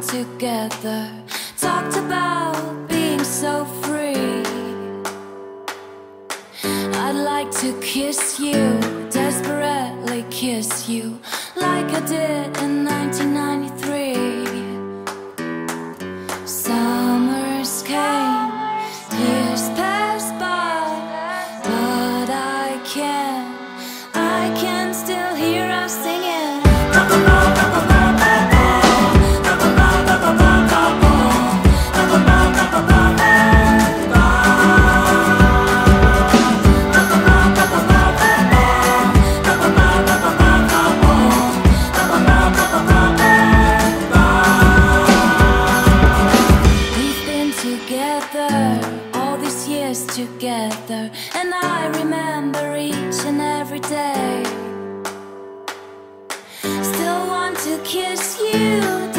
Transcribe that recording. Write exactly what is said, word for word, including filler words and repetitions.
fun together. Talked about being so free. I'd like to kiss you, desperately kiss you, like I did in nineteen ninety-three. Summers came, years passed by, but I can, I can still hear us singing. Together, and I remember each and every day. Still want to kiss you.